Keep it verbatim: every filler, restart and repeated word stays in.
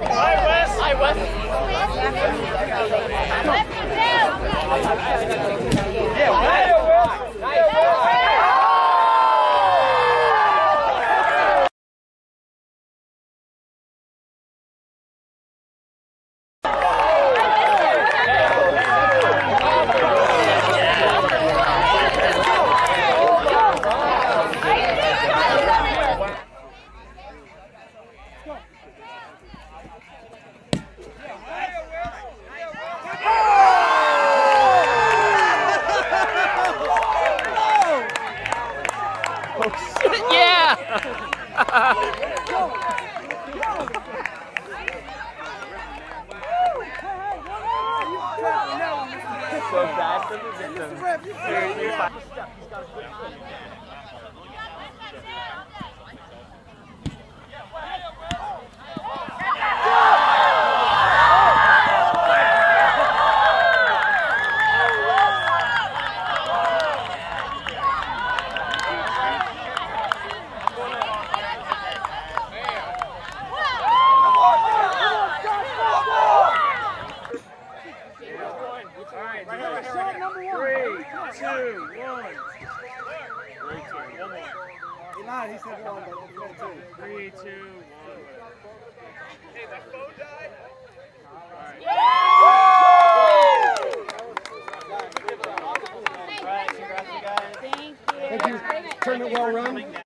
Thank you. Thank you. Turn it well run.